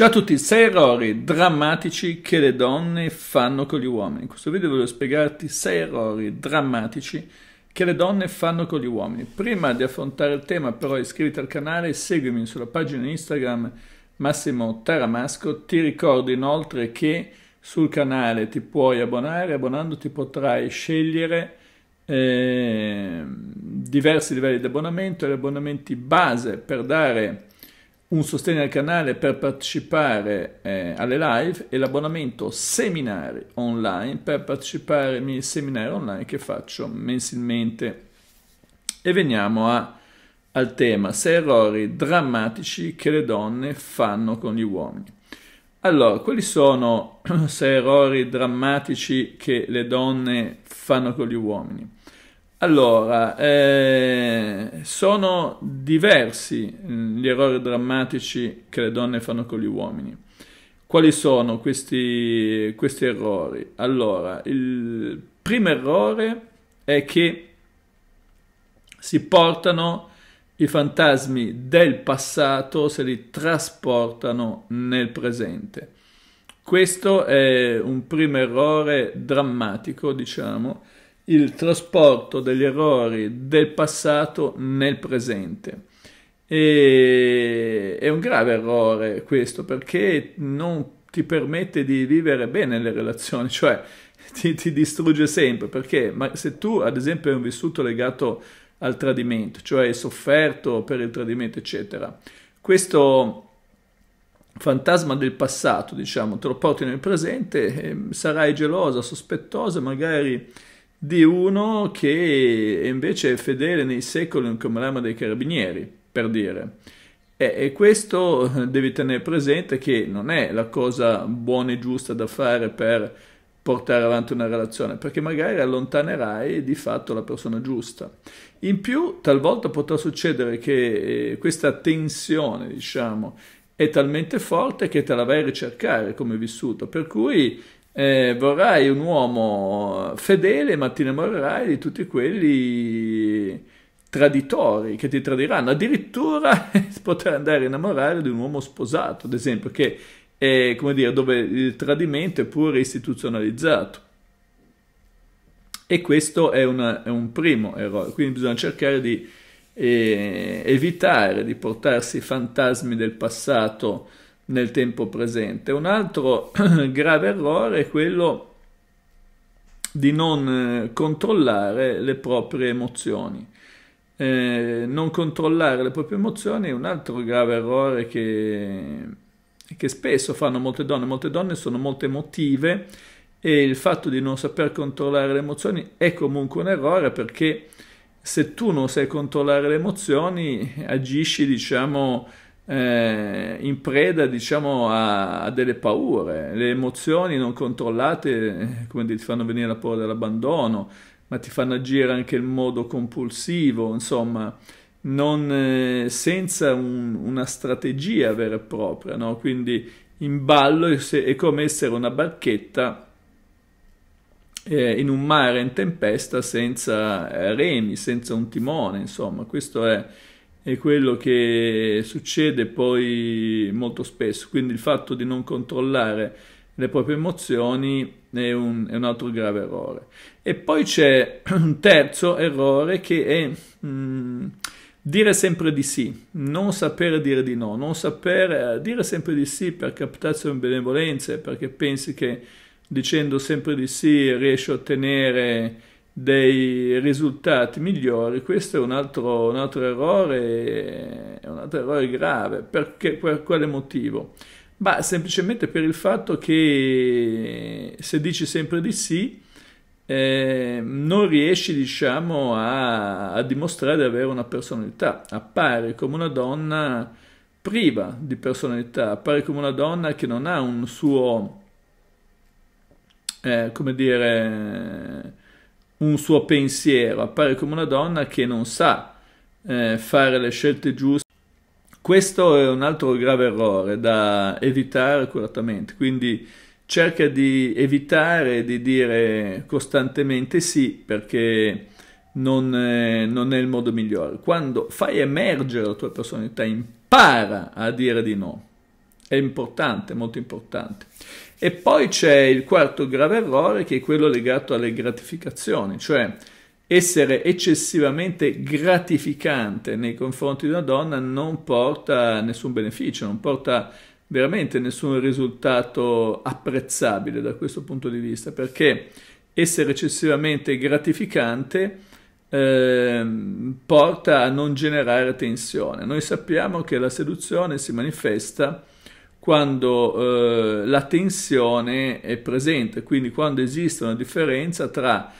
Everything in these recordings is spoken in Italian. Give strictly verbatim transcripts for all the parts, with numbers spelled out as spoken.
Ciao a tutti, sei errori drammatici che le donne fanno con gli uomini. In questo video voglio spiegarti sei errori drammatici che le donne fanno con gli uomini. Prima di affrontare il tema però iscriviti al canale e seguimi sulla pagina Instagram Massimo Taramasco. Ti ricordo inoltre che sul canale ti puoi abbonare, abbonandoti potrai scegliere eh, diversi livelli di abbonamento e gli abbonamenti base per dare un sostegno al canale per partecipare eh, alle live e l'abbonamento seminari online per partecipare ai miei seminari online che faccio mensilmente. E veniamo a, al tema sei errori drammatici che le donne fanno con gli uomini. Allora, quali sono sei errori drammatici che le donne fanno con gli uomini? Allora, eh, sono diversi gli errori drammatici che le donne fanno con gli uomini. Quali sono questi, questi errori? Allora, il primo errore è che si portano i fantasmi del passato, se li trasportano nel presente. Questo è un primo errore drammatico, diciamo, il trasporto degli errori del passato nel presente. E è un grave errore questo, perché non ti permette di vivere bene le relazioni, cioè ti, ti distrugge sempre, perché ma se tu ad esempio hai un vissuto legato al tradimento, cioè hai sofferto per il tradimento eccetera, questo fantasma del passato, diciamo, te lo porti nel presente e sarai gelosa, sospettosa magari di uno che invece è fedele nei secoli come l'ama dei carabinieri, per dire. E, e questo devi tenere presente che non è la cosa buona e giusta da fare per portare avanti una relazione, perché magari allontanerai di fatto la persona giusta. In più, talvolta potrà succedere che eh, questa tensione, diciamo, è talmente forte che te la vai a ricercare come vissuto, per cui Eh, vorrai un uomo fedele ma ti innamorerai di tutti quelli traditori che ti tradiranno, addirittura potrai andare a innamorare di un uomo sposato ad esempio, che è, come dire, dove il tradimento è pure istituzionalizzato, e questo è, una, è un primo errore. Quindi bisogna cercare di eh, evitare di portarsi fantasmi del passato nel tempo presente. Un altro grave errore è quello di non controllare le proprie emozioni. Eh, non controllare le proprie emozioni è un altro grave errore che, che spesso fanno molte donne. Molte donne sono molto emotive e il fatto di non saper controllare le emozioni è comunque un errore, perché se tu non sai controllare le emozioni agisci, diciamo, Eh, in preda, diciamo, a, a delle paure. Le emozioni non controllate, come dire, ti fanno venire la paura dell'abbandono, ma ti fanno agire anche in modo compulsivo, insomma, non, eh, senza un, una strategia vera e propria, no? Quindi in ballo è come essere una barchetta eh, in un mare in tempesta senza remi, senza un timone, insomma. Questo è è quello che succede poi molto spesso, quindi il fatto di non controllare le proprie emozioni è un, è un altro grave errore. E poi c'è un terzo errore che è mh, dire sempre di sì, non sapere dire di no, non sapere dire sempre di sì per captazione di benevolenze, perché pensi che dicendo sempre di sì riesci a ottenere dei risultati migliori. Questo è un altro, un altro errore, un altro errore grave. Perché, per quale motivo? Ma semplicemente per il fatto che se dici sempre di sì eh, non riesci, diciamo, a, a dimostrare di avere una personalità, appari come una donna priva di personalità, appari come una donna che non ha un suo eh, come dire un suo pensiero, appare come una donna che non sa eh, fare le scelte giuste. Questo è un altro grave errore da evitare accuratamente, quindi cerca di evitare di dire costantemente sì, perché non, eh, non è il modo migliore. Quando fai emergere la tua personalità, impara a dire di no, è importante, molto importante. E poi c'è il quarto grave errore, che è quello legato alle gratificazioni, cioè essere eccessivamente gratificante nei confronti di una donna non porta nessun beneficio, non porta veramente nessun risultato apprezzabile da questo punto di vista, perché essere eccessivamente gratificante eh, porta a non generare tensione. Noi sappiamo che la seduzione si manifesta quando eh, la tensione è presente, quindi quando esiste una differenza tra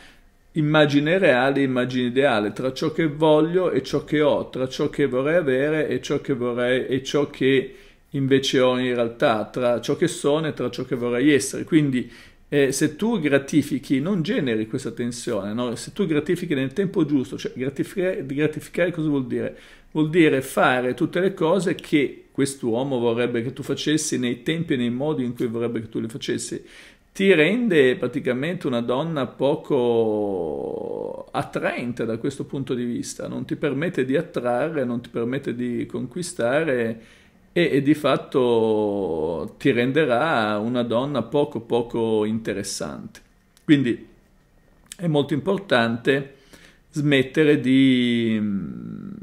immagine reale e immagine ideale, tra ciò che voglio e ciò che ho, tra ciò che vorrei avere e ciò che vorrei e ciò che invece ho in realtà, tra ciò che sono e tra ciò che vorrei essere. Quindi eh, se tu gratifichi non generi questa tensione, no? Se tu gratifichi nel tempo giusto, cioè gratificare, gratificare cosa vuol dire? Vuol dire fare tutte le cose che quest'uomo vorrebbe che tu facessi nei tempi e nei modi in cui vorrebbe che tu le facessi. Ti rende praticamente una donna poco attraente da questo punto di vista, non ti permette di attrarre, non ti permette di conquistare e, e di fatto ti renderà una donna poco poco interessante. Quindi è molto importante smettere di,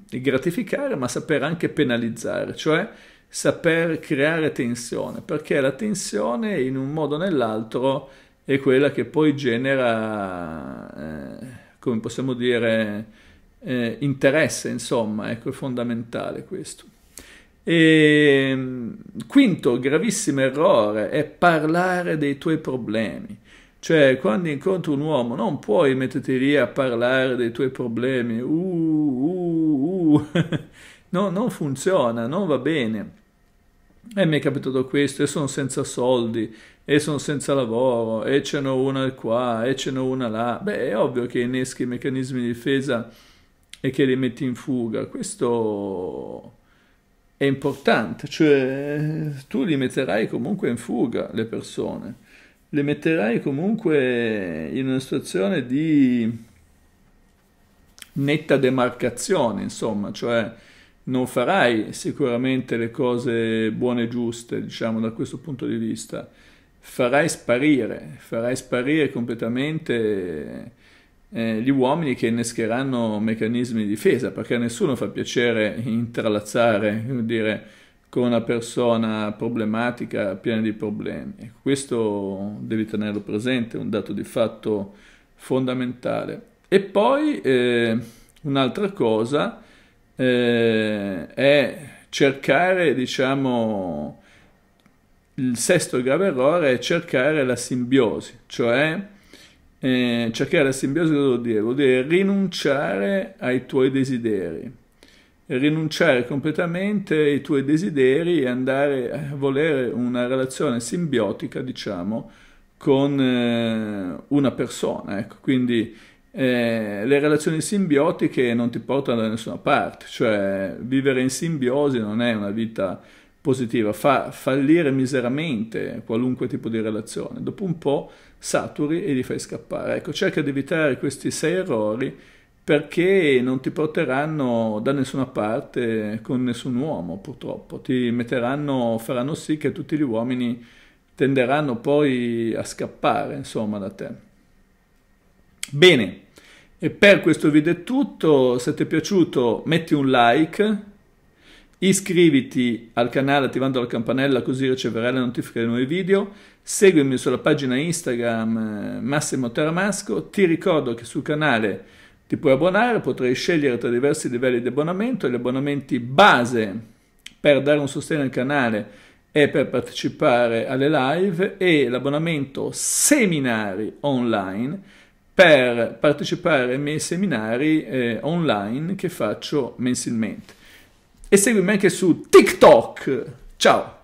di gratificare, ma saper anche penalizzare, cioè saper creare tensione, perché la tensione in un modo o nell'altro è quella che poi genera, eh, come possiamo dire, eh, interesse, insomma, ecco, è fondamentale questo. E, quinto gravissimo errore è parlare dei tuoi problemi, cioè quando incontri un uomo non puoi metterti lì a parlare dei tuoi problemi, uh, uh, uh. No, non funziona, non va bene. E mi è capitato questo, e sono senza soldi, e sono senza lavoro, e ce n'ho una qua, e ce n'ho una là. Beh, è ovvio che inneschi i meccanismi di difesa e che li metti in fuga. Questo è importante, cioè tu li metterai comunque in fuga le persone, le metterai comunque in una situazione di netta demarcazione, insomma, cioè non farai sicuramente le cose buone e giuste, diciamo, da questo punto di vista. Farai sparire, farai sparire completamente eh, gli uomini che innescheranno meccanismi di difesa, perché a nessuno fa piacere intralazzare, come dire, con una persona problematica, piena di problemi. Questo devi tenerlo presente, è un dato di fatto fondamentale. E poi eh, un'altra cosa Eh, è cercare, diciamo, il sesto grave errore è cercare la simbiosi, cioè eh, cercare la simbiosi cosa vuol dire? Vuol dire rinunciare ai tuoi desideri, rinunciare completamente ai tuoi desideri e andare a volere una relazione simbiotica, diciamo, con eh, una persona, ecco, quindi Eh, le relazioni simbiotiche non ti portano da nessuna parte, cioè vivere in simbiosi non è una vita positiva, fa fallire miseramente qualunque tipo di relazione, dopo un po' saturi e li fai scappare. Ecco, cerca di evitare questi sei errori perché non ti porteranno da nessuna parte con nessun uomo, purtroppo, ti metteranno, faranno sì che tutti gli uomini tenderanno poi a scappare, insomma, da te. Bene, e per questo video è tutto. Se ti è piaciuto metti un like, iscriviti al canale attivando la campanella così riceverai la notifica dei nuovi video, seguimi sulla pagina Instagram Massimo Taramasco, ti ricordo che sul canale ti puoi abbonare, potrai scegliere tra diversi livelli di abbonamento, gli abbonamenti base per dare un sostegno al canale e per partecipare alle live e l'abbonamento seminari online per partecipare ai miei seminari eh, online che faccio mensilmente. E seguimi anche su TikTok. Ciao!